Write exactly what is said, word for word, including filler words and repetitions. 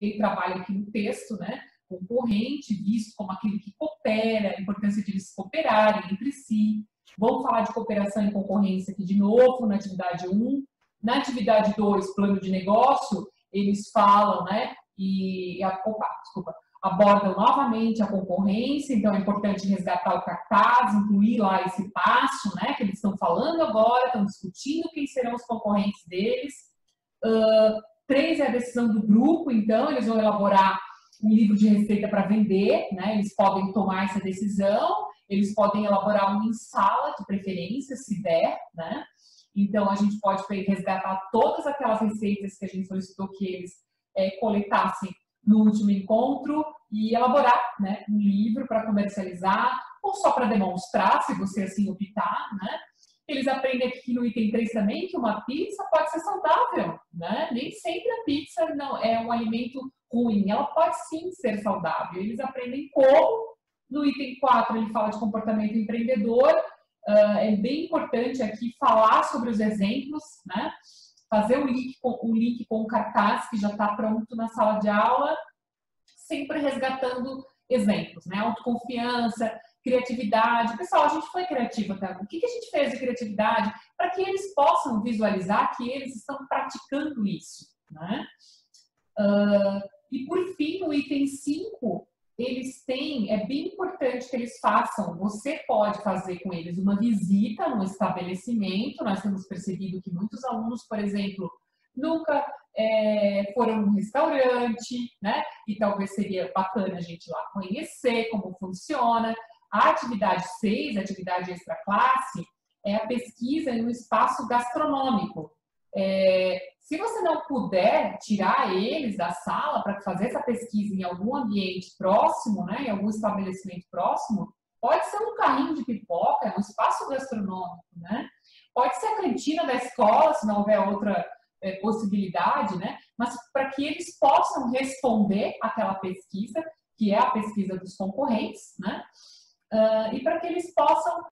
ele trabalha aqui no texto, né? Concorrente, visto como aquele que coopera, a importância de eles cooperarem entre si. Vamos falar de cooperação e concorrência aqui de novo, na atividade um. Na atividade dois, plano de negócio, eles falam, né? E a, opa, desculpa, abordam novamente a concorrência, então é importante resgatar o cartaz, incluir lá esse passo, né? Que eles estão falando agora, estão discutindo quem serão os concorrentes deles. Uh, três é a decisão do grupo, então eles vão elaborar um livro de receita para vender, né? Eles podem tomar essa decisão, eles podem elaborar um em sala, de preferência, se der, né? Então a gente pode resgatar todas aquelas receitas que a gente solicitou que eles é, coletassem no último encontro e elaborar, né, um livro para comercializar ou só para demonstrar, se você assim optar, né? Eles aprendem aqui no item três também que uma pizza pode ser saudável, né? Nem sempre a pizza não é um alimento ruim, ela pode sim ser saudável. Eles aprendem como. No item quatro ele fala de comportamento empreendedor, uh, é bem importante aqui falar sobre os exemplos, né? Fazer o link, o link com o cartaz que já está pronto na sala de aula, sempre resgatando exemplos, né? Autoconfiança, criatividade. Pessoal, a gente foi criativo até agora. O que a gente fez de criatividade para que eles possam visualizar que eles estão praticando isso, né? Uh, e por fim, o item cinco, eles têm, é bem importante que eles façam, você pode fazer com eles uma visita num estabelecimento. Nós temos percebido que muitos alunos, por exemplo, nunca é, foram num restaurante, né? E talvez seria bacana a gente ir lá conhecer como funciona. A atividade seis, a atividade extra classe, é a pesquisa em um espaço gastronômico. É, se você não puder tirar eles da sala para fazer essa pesquisa em algum ambiente próximo, né, em algum estabelecimento próximo, pode ser um carrinho de pipoca, um espaço gastronômico, né? Pode ser a cantina da escola, se não houver outra é, possibilidade, né? Mas para que eles possam responder aquela pesquisa, que é a pesquisa dos concorrentes, né? Uh, e para que eles possam